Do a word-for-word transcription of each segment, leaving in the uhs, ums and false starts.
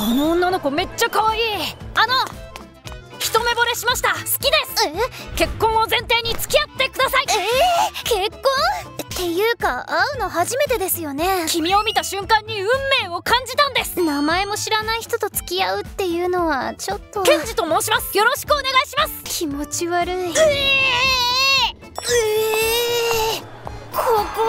あの女の子めっちゃ可愛い。あの一目惚れしました。好きです。結婚を前提に付き合ってください。えー、結婚っていうか会うの初めてですよね。君を見た瞬間に運命を感じたんです。名前も知らない人と付き合うっていうのはちょっと。ケンジと申します。よろしくお願いします。気持ち悪い。うえー、うえー、心痛い。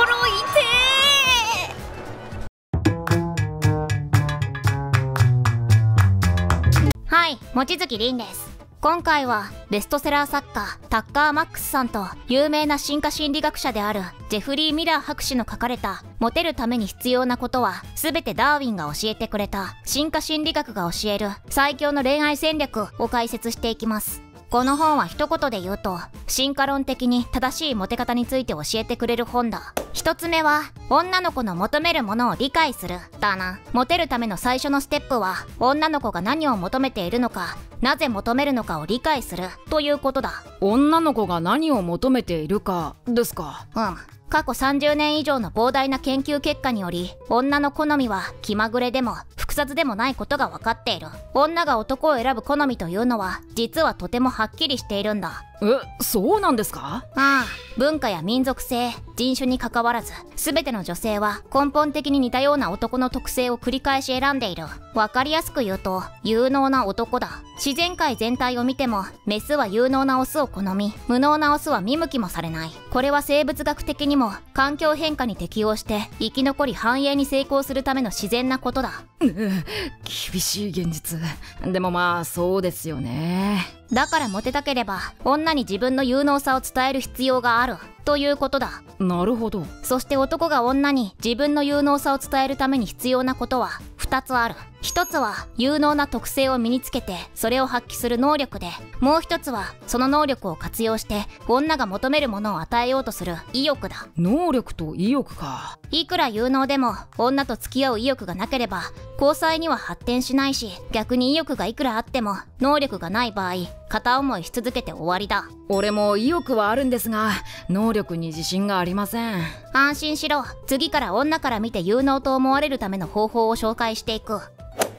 はい、望月凛です。今回はベストセラー作家タッカー・マックスさんと有名な進化心理学者であるジェフリー・ミラー博士の書かれたモテるために必要なことは全てダーウィンが教えてくれた進化心理学が教える最強の恋愛戦略を解説していきます。この本は一言で言うと、進化論的に正しいモテ方について教えてくれる本だ。一つ目は、女の子の求めるものを理解する、だな。モテるための最初のステップは、女の子が何を求めているのか、なぜ求めるのかを理解する、ということだ。女の子が何を求めているか、ですか。うん。過去さんじゅうねん以上の膨大な研究結果により、女の好みは気まぐれでも複雑でもないことが分かっている。女が男を選ぶ好みというのは、実はとてもはっきりしているんだ。え、そうなんですか？ああ、文化や民族性、人種に関わらず、全ての女性は根本的に似たような男の特性を繰り返し選んでいる。わかりやすく言うと、有能な男だ。自然界全体を見ても、メスは有能なオスを好み、無能なオスは見向きもされない。これは生物学的にもも環境変化に適応して生き残り繁栄に成功するための自然なことだ。厳しい現実。でもまあそうですよね。だからモテたければ女に自分の有能さを伝える必要があるということだ。なるほど。そして男が女に自分の有能さを伝えるために必要なことはふたつある。ひとつは有能な特性を身につけてそれを発揮する能力で、もうひとつはその能力を活用して女が求めるものを与えようとする意欲だ。能力と意欲か。いくら有能でも女と付き合う意欲がなければ交際には発展しないし、逆に意欲がいくらあっても能力がない場合、片思いし続けて終わりだ。俺も意欲はあるんですが、能力に自信がありません。安心しろ。次から女から見て有能と思われるための方法を紹介していく。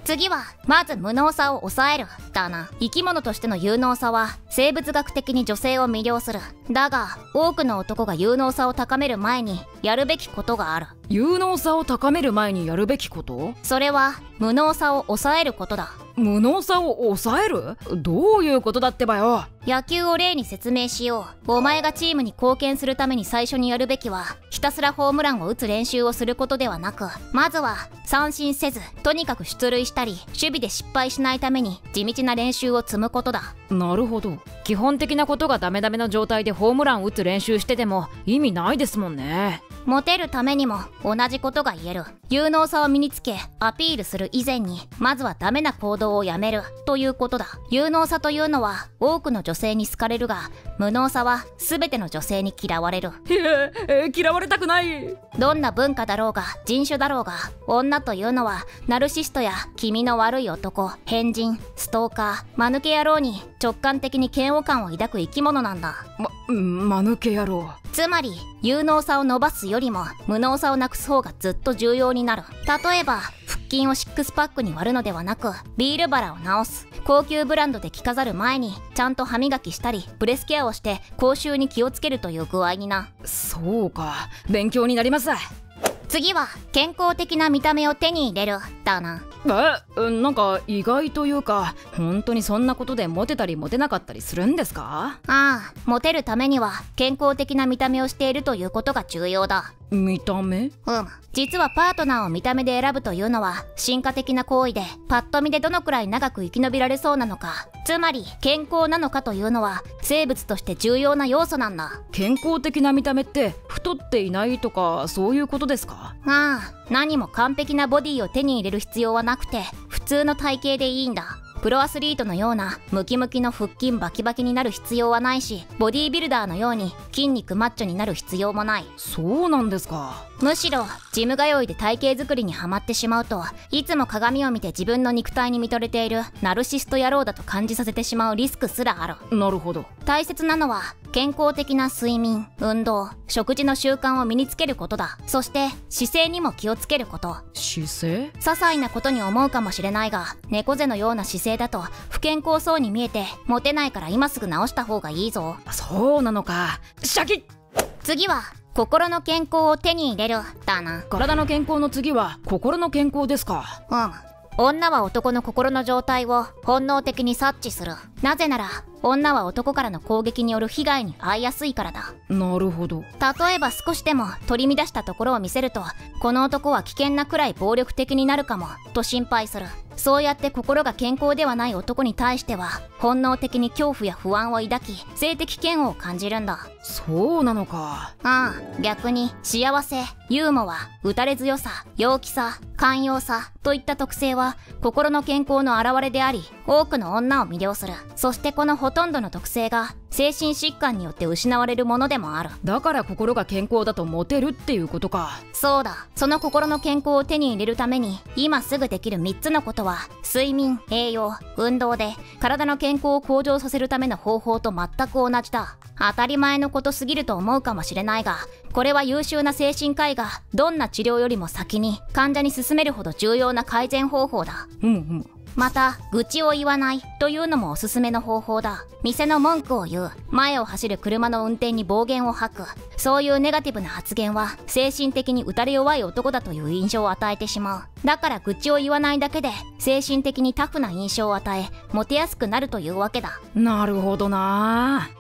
次は、まず無能さを抑える、だな。生き物としての有能さは、生物学的に女性を魅了する。だが、多くの男が有能さを高める前に、やるべきことがある。有能さを高める前にやるべきこと？それは、無能さを抑えることだ。無能さを抑える？どういうことだってばよ。野球を例に説明しよう。お前がチームに貢献するために最初にやるべきは、ひたすらホームランを打つ練習をすることではなく、まずは三振せずとにかく出塁したり守備で失敗しないために地道な練習を積むことだ。なるほど。基本的なことがダメダメの状態でホームランを打つ練習してても意味ないですもんね。モテるためにも同じことが言える。有能さを身につけアピールする以前に、まずはダメな行動をやめるということだ。有能さというのは多くの女性に好かれるが、無能さは全ての女性に嫌われる。ええ、嫌われたくない。どんな文化だろうが人種だろうが、女というのはナルシストや気味の悪い男、変人、ストーカー、間抜け野郎に直感的に嫌悪感を抱く生き物なんだ。ま、間抜け野郎。つまり有能さを伸ばすよりも無能さをなくす方がずっと重要になる。例えば腹筋をシックスパックに割るのではなく、ビール腹を直す。高級ブランドで着飾る前にちゃんと歯磨きしたりブレスケアをして口臭に気をつけるという具合にな。そうか、勉強になります。次は健康的な見た目を手に入れる、だな。え、なんか意外というか、本当にそんなことでモテたりモテなかったりするんですか？ああ、モテるためには健康的な見た目をしているということが重要だ。見た目？うん。実はパートナーを見た目で選ぶというのは進化的な行為で、パッと見でどのくらい長く生き延びられそうなのか、つまり健康なのかというのは生物として重要な要素なんだ。健康的な見た目って太っていないとかそういうことですか？ああ、何も完璧なボディを手に入れる必要はなくて、普通の体型でいいんだ。プロアスリートのようなムキムキの腹筋バキバキになる必要はないし、ボディービルダーのように筋肉マッチョになる必要もない。そうなんですか。むしろジム通いで体型作りにはまってしまうと、いつも鏡を見て自分の肉体に見とれているナルシスト野郎だと感じさせてしまうリスクすらある。なるほど。大切なのは健康的な睡眠、運動、食事の習慣を身につけることだ。そして姿勢にも気をつけること。姿勢？些細なことに思うかもしれないが、猫背のような姿勢だと不健康そうに見えてモテないから、今すぐ直した方がいいぞ。そうなのか。シャキッ。次は心の健康を手に入れるだな。体の健康の次は心の健康ですか。うん。女は男の心の状態を本能的に察知する。なぜなら女は男からの攻撃による被害に遭いやすいからだ。なるほど。例えば少しでも取り乱したところを見せると、この男は危険なくらい暴力的になるかもと心配する。そうやって心が健康ではない男に対しては本能的に恐怖や不安を抱き、性的嫌悪を感じるんだ。そうなのか。ああ、逆に幸せ、ユーモア、打たれ強さ、陽気さ、寛容さといった特性は心の健康の表れであり、多くの女を魅了する。そしてこのほとんどの特性が精神疾患によって失われるものでもある。だから心が健康だとモテるっていうことか。そうだ。その心の健康を手に入れるために今すぐできるみっつのことは、睡眠、栄養、運動で体の健康を向上させるための方法と全く同じだ。当たり前のことすぎると思うかもしれないが、これは優秀な精神科医がどんな治療よりも先に患者に勧めるほど重要な改善方法だ。うんうん。また愚痴を言わないというのもおすすめの方法だ。店の文句を言う、前を走る車の運転に暴言を吐く、そういうネガティブな発言は精神的に打たれ弱い男だという印象を与えてしまう。だから愚痴を言わないだけで精神的にタフな印象を与え、モテやすくなるというわけだ。なるほどな。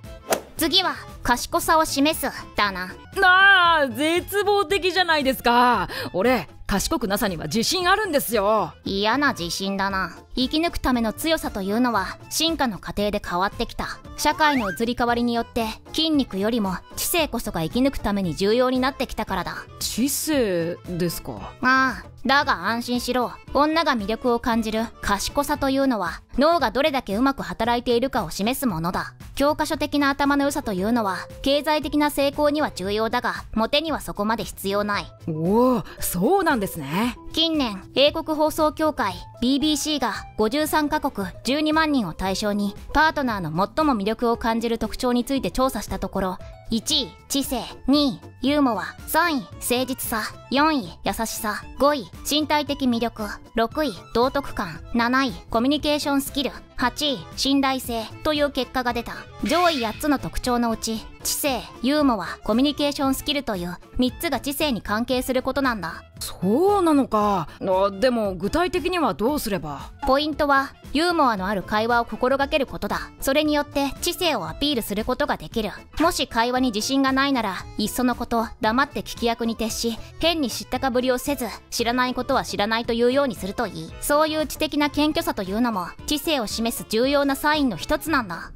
次は賢さを示すだな。あー、絶望的じゃないですか。俺賢くなさには自信あるんですよ。嫌な自信だな。生き抜くための強さというのは進化の過程で変わってきた。社会の移り変わりによって筋肉よりも知性こそが生き抜くために重要になってきたからだ。知性ですか。ああ、だが安心しろ。女が魅力を感じる賢さというのは脳がどれだけうまく働いているかを示すものだ。教科書的な頭の良さというのは経済的な成功には重要だが、モテにはそこまで必要ない。おお、そうなんですね。近年英国放送協会 ビービーシー がごじゅうさんかこくじゅうにまんにんを対象にパートナーの最も魅力を感じる特徴について調査したところ、いちい知性、にいユーモア、さんい誠実さ、よんい優しさ、ごい身体的魅力、ろくい道徳観、なないコミュニケーションスキル、はちい信頼性という結果が出た。上位やっつの特徴のうち知性、ユーモア、コミュニケーションスキルというみっつが知性に関係することなんだ。そうなのか。あ、でも具体的にはどうすれば。ポイントはユーモアのある会話を心がけることだ。それによって知性をアピールすることができる。もし会話に自信がないなら、いっそのこと黙って聞き役に徹し、変に知ったかぶりをせず、知らないことは知らないというようにするといい。そういう知的な謙虚さというのも知性を示す重要なサインの一つなんだ。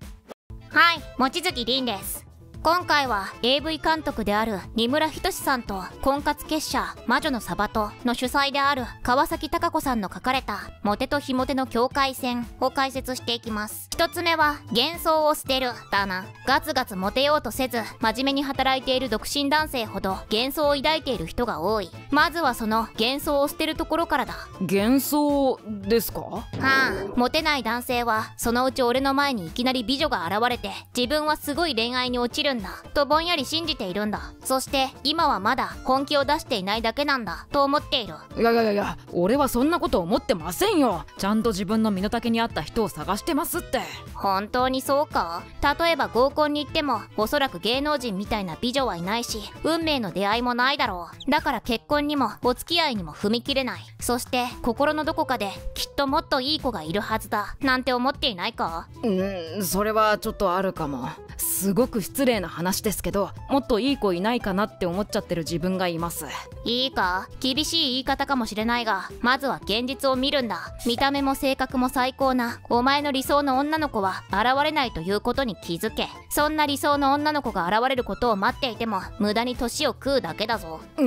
はい、望月凛です。今回は エーブイ 監督である二村仁志さんと婚活結社魔女のサバトの主催である川崎貴子さんの書かれたモテと非モテの境界線を解説していきます。一つ目は幻想を捨てるだな。ガツガツモテようとせず真面目に働いている独身男性ほど幻想を抱いている人が多い。まずはその幻想を捨てるところからだ。幻想ですか？はあ、モテない男性はそのうち俺の前にいきなり美女が現れて自分はすごい恋愛に落ちるんだとぼんやり信じているんだ。そして今はまだ本気を出していないだけなんだと思っている。いやいやいや、俺はそんなこと思ってませんよ。ちゃんと自分の身の丈に合った人を探してますって。本当にそうか？例えば合コンに行ってもおそらく芸能人みたいな美女はいないし、運命の出会いもないだろう。だから結婚にもお付き合いにも踏み切れない。そして心のどこかできっともっといい子がいるはずだなんて思っていないか？うーん、それはちょっとあるかも。すごく失礼な話ですけど、もっといい子いないかなって思っちゃってる自分がいます。いいか、厳しい言い方かもしれないが、まずは現実を見るんだ。見た目も性格も最高なお前の理想の女の子は現れないということに気づけ。そんな理想の女の子が現れることを待っていても無駄に年を食うだけだぞ。え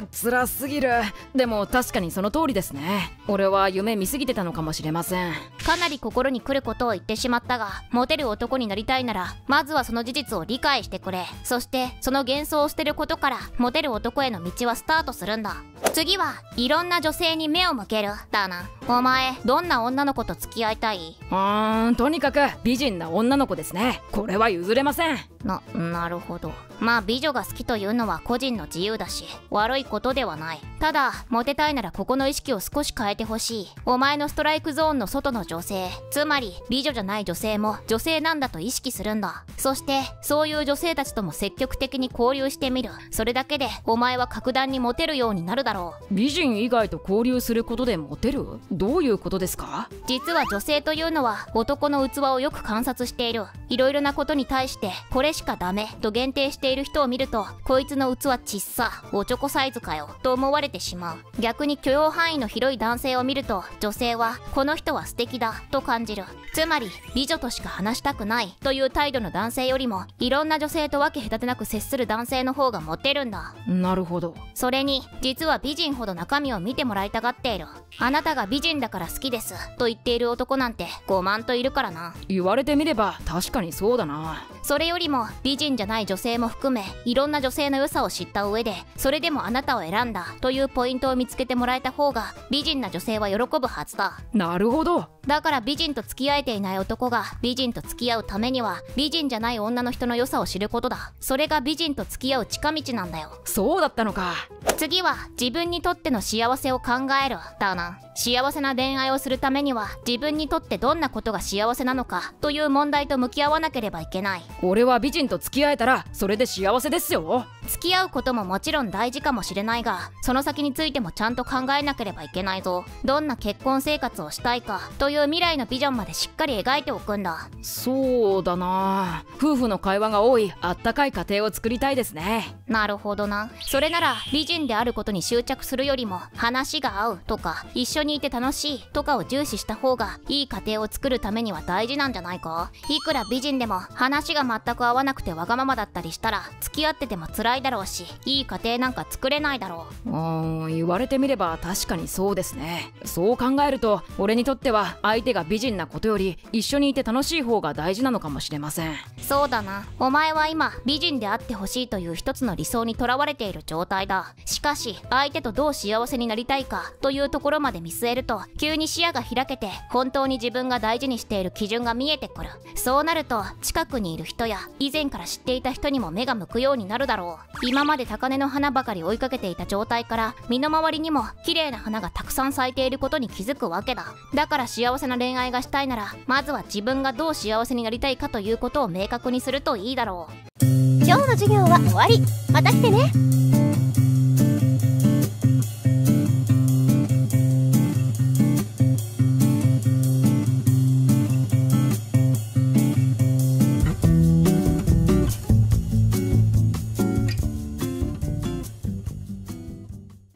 ー、辛すぎる。でも確かにその通りですね。俺は夢見すぎてたのかもしれません。かなり心に来ることを言ってしまったが、モテる男になりたいならまずはその事実を理解解してくれ。そしてその幻想を捨てることからモテる男への道はスタートするんだ。次はいろんな女性に目を向けるだな。お前どんな女の子と付き合いたい？うーんとにかく美人な女の子ですね。これは譲れません。ななるほど。まあ美女が好きというのは個人の自由だし悪いことではない。ただモテたいならここの意識を少し変えてほしい。お前のストライクゾーンの外の女性、つまり美女じゃない女性も女性なんだと意識するんだ。そしてそういう女性たちとも積極的に交流してみる。それだけでお前は格段にモテるようになるだろう。美人以外と交流することでモテる？どういうことですか？実は女性というのは男の器をよく観察している。いろいろなことに対してこれしかダメと限定している人を見ると、こいつの器ちっさ、おちょこサイズかよと思われてしまう。逆に許容範囲の広い男性を見ると女性はこの人は素敵だと感じる。つまり美女としか話したくないという態度の男性よりもいろんな女性と分け隔てなく接する男性の方がモテるんだ。なるほど。それに実は美人ほど中身を見てもらいたがっている。あなたが美人だから好きですと言っている男なんてごまんといるからな。言われてみれば確かにそうだな。それよりも美人じゃない女性も含めいろんな女性の良さを知った上で、それでもあなたを選んだというポイントを見つけてもらえた方が美人な女性は喜ぶはずだ。なるほど。だから美人と付き合えていない男が美人と付き合うためには美人じゃない女の人の良さを知ることだ。それが美人と付き合う近道なんだよ。そうだったのか。次は自分にとっての幸せを考えるだな。幸せな恋愛をするためには自分にとってどんなことが幸せなのかという問題と向き合わなければいけない。俺は美人と付き合えたらそれで幸せですよ。付き合うことももちろん大事かもしれないが、その先についてもちゃんと考えなければいけないぞ。どんな結婚生活をしたいかという未来のビジョンまでしっかり描いておくんだ。そうだな。夫婦の会話が多いあったかい家庭を作りたいですね。なるほどな。それなら美人であることに執着するよりも話が合うとか一緒にいて楽しいとかを重視した方がいい家庭を作るためには大事なんじゃないか。いくら美人でも話が全く合わなくてわがままだったりしたら付き合ってても辛いだろうし、いい家庭なんか作れないだろう。うーん、言われてみれば確かにそうですね。そう考えると俺にとっては相手が美人なことより一緒にいて楽しい方が大事なのかもしれません。そうだな。お前は今美人であってほしいという一つの理想にとらわれている状態だ。しかし相手とどう幸せになりたいかというところまで見据えると急に視野が開けて本当に自分が大事にしている基準が見えてくる。そうなると近くにいる人や以前から知っていた人にも目が向くようになるだろう。今まで高嶺の花ばかり追いかけていた状態から身の回りにも綺麗な花がたくさん咲いていることに気づくわけだ。だから幸せな恋愛がしたいならまずは自分がどう幸せになりたいかということを明確にするといいだろう。今日の授業は終わり。また来てね。